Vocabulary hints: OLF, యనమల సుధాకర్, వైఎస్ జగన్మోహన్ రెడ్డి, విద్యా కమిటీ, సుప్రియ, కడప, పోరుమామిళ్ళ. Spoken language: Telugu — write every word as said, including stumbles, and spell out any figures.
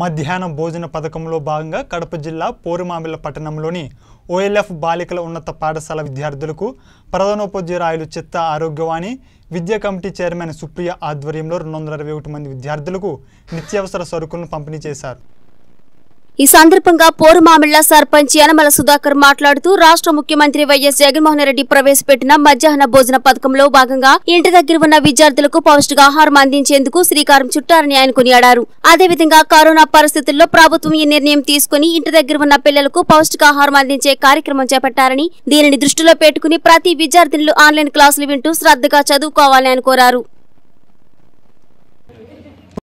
మధ్యాహ్న భోజన పథకంలో భాగంగా కడప జిల్లా పోరుమామిళ్ళ పట్టణంలోని ఓఎల్ఎఫ్ బాలికల ఉన్నత పాఠశాల విద్యార్థులకు ప్రధానోపాధ్యాయులు చిత్త ఆరోగ్యవాణి విద్యా కమిటీ చైర్మన్ సుప్రియ ఆధ్వర్యంలో రెండు వందల ఇరవై ఒకటి మంది విద్యార్థులకు నిత్యావసర సరుకులను పంపిణీ చేశారు। ఈ సందర్భంగా పోరుమామిళ్ళ సర్పంచ్ యనమల సుధాకర్ మాట్లాడుతూ రాష్ట్ర ముఖ్యమంత్రి వైఎస్ జగన్మోహన్ రెడ్డి ప్రవేశపెట్టిన మధ్యాహ్న భోజన పథకంలో భాగంగా ఇంటి దగ్గర ఉన్న విద్యార్థులకు పౌష్టికాహారం అందించేందుకు శ్రీకారం చుట్టారని ఆయన కొనియాడారు। అదేవిధంగా కరోనా పరిస్థితుల్లో ప్రభుత్వం ఈ నిర్ణయం తీసుకుని ఇంటి దగ్గర ఉన్న పిల్లలకు పౌష్టికాహారం అందించే కార్యక్రమం చేపట్టారని, దీనిని దృష్టిలో పెట్టుకుని ప్రతి విద్యార్థినులు ఆన్లైన్ క్లాసులు వింటూ శ్రద్ధగా చదువుకోవాలని ఆయన కోరారు।